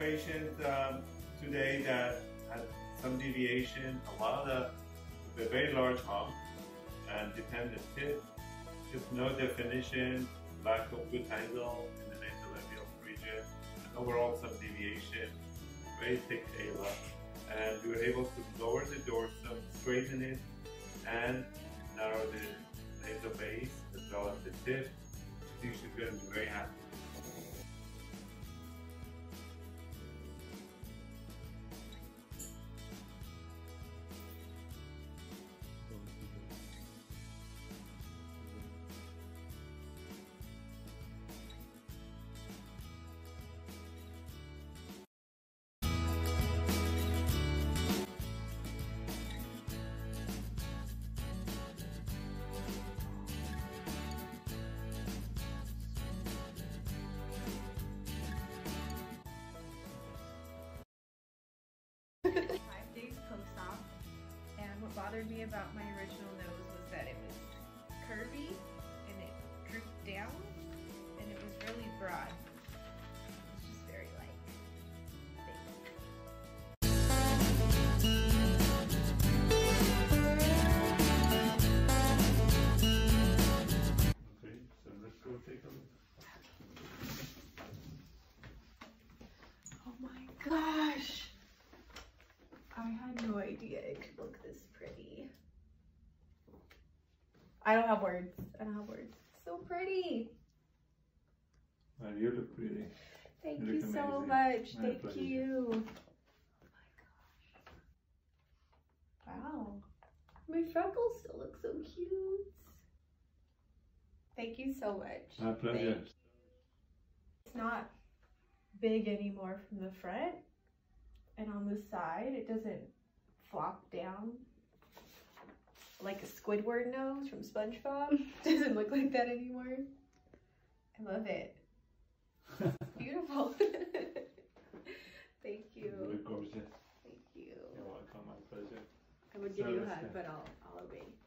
patient today that had some deviation, a lot of the very large hump and dependent tip, just no definition, lack of good handle in the nasal alveolar region, and overall some deviation, very thick ala. And we were able to lower the dorsum, straighten it, and narrow the nasal base as well as the tip. I think she's going to be very happy. What bothered me about my original nose was that it was curvy and it drooped down and it was really broad. It's just very light. Okay, so let's go take a look. Oh my gosh! I had no idea it could look this pretty. I don't have words. It's so pretty. Well, you look pretty. Thank you so much. Thank you. Oh my gosh. Wow. My freckles still look so cute. Thank you so much. My pleasure. It's not big anymore from the front. And on the side, it doesn't flop down like a Squidward nose from SpongeBob. It doesn't look like that anymore. I love it. It's beautiful. Thank you. You look gorgeous. Thank you. You're welcome. My pleasure. I would give you a hug, but I'll obey.